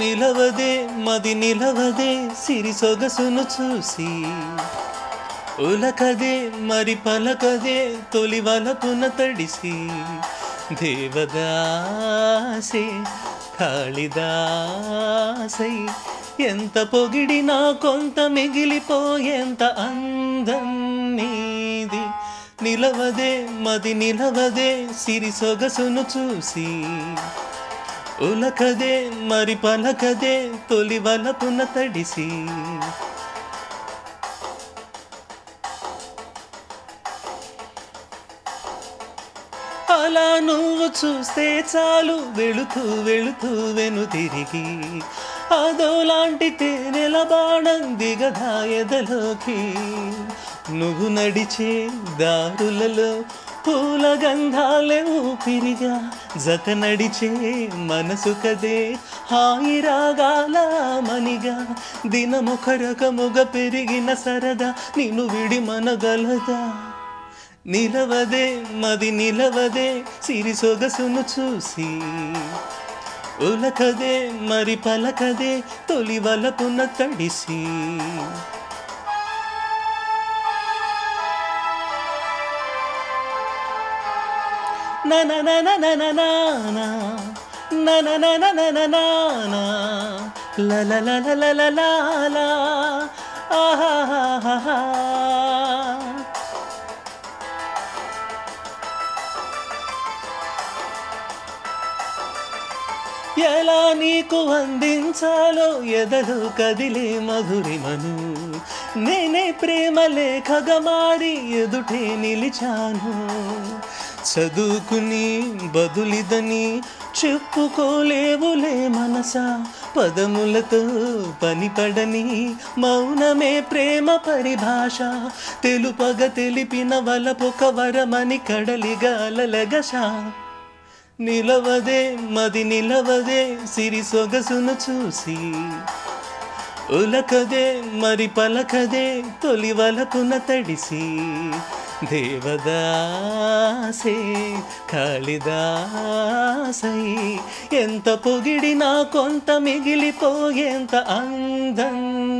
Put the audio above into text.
నిలవదే మది నిలవదే సిరి సొగసును చూసి ఉలకదే మరి పలకదే తొలి వలపున తడిసి దేవదాసే కాళిదాసై ఎంత పొగిడినా కొంత మిగిలిపోయేంత అందం నీది నిలవదే మది నిలవదే సిరి సొగసును చూసి ఉలకదే మరి పలకదే తొలి వలపున తడిసి అలా నువ్వు చూస్తే చాలు వెళుతూ వెళుతూ వెను తిరిగి అదోలాంటి తేనెల బాణం దిగదాయదలోకి నువ్వు నడిచే దారులలో పూల గంధాలే ఊపిరిగా జత నడిచే మనసు కదే హాయి రాగాల మనిగా దినముఖ రకముగ పెరిగిన సరదా నిన్ను విడి మనగలదా నిలవదే మది నిలవదే సిరి సొగసును చూసి ఉలకదే మరి పలకదే తొలి వలపున తడిసి na na na na na na na na na na na na na na la la la la la la la la ah ah ah ఎలా నీకు అందించాలో ఎదలో కదిలే మధురిమను నేనే ప్రేమ లేఖగా మారి ఎదుటే నిలిచాను చదువుకుని బదులిదని చెప్పుకోలేవులే మనసా పదములతో పనిపడని మౌనమే ప్రేమ పరిభాష తెలుపగ తెలిపిన వలపొక వరమని కడలిగా అలలగశా నిలవదే మది నిలవదే సిరి సొగసును చూసి ఉలకదే మరి పలకదే తొలి వలపున తడిసి దేవదాసే కాళిదాసై ఎంత పొగిడినా కొంత మిగిలిపోయేంత అందం